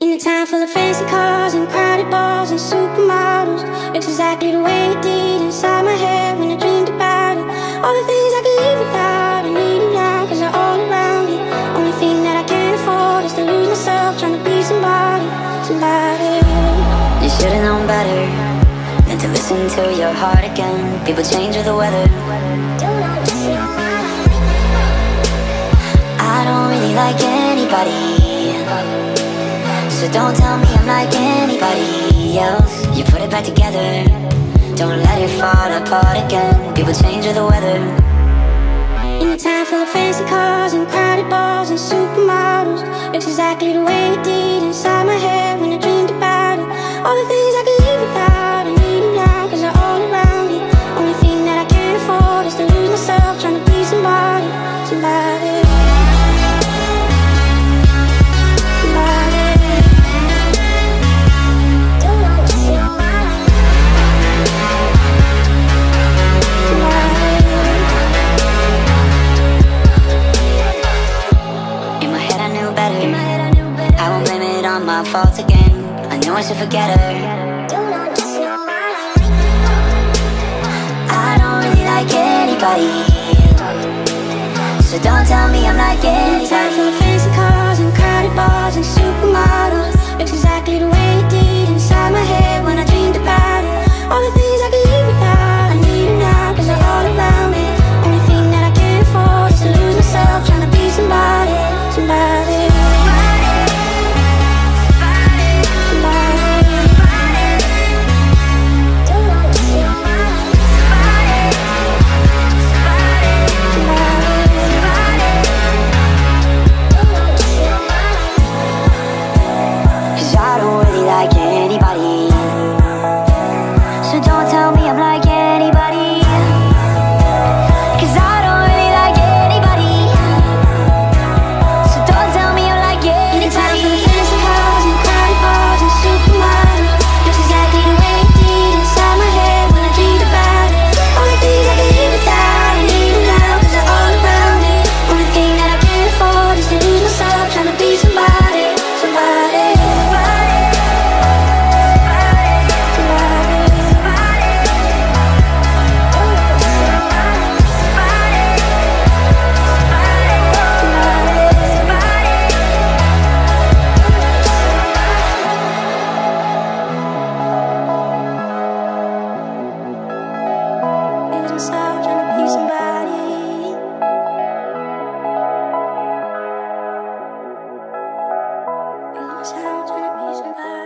In a time full of fancy cars and crowded bars and supermodels, it's exactly the way it did inside my head when I dreamed about it. All the things I could live without, I need them now cause they're all around me. Only thing that I can't afford is to lose myself trying to be somebody, somebody. You should've known better than to listen to your heart again. People change with the weather. I don't really like anybody, so don't tell me I'm like anybody else. You put it back together, don't let it fall apart again. People change with the weather. In a time full of fancy cars and crowded bars and supermodels, it's exactly the way it did inside my head when I dreamed about it. All the things I could live without, I need them now cause they're all around me. Only thing that I can't afford is to lose myself trying to be somebody, somebody. My fault again, I knew I should forget her. I don't really like anybody, so don't tell me I'm like anybody. Time for fancy cars and crowded bars and supermodels, it's exactly the way it did inside my head when I dreamed about it. All the things I could live without, I need them now cause they're all around me. Only thing that I can't afford is to lose myself trying to be somebody, somebody. Somebody.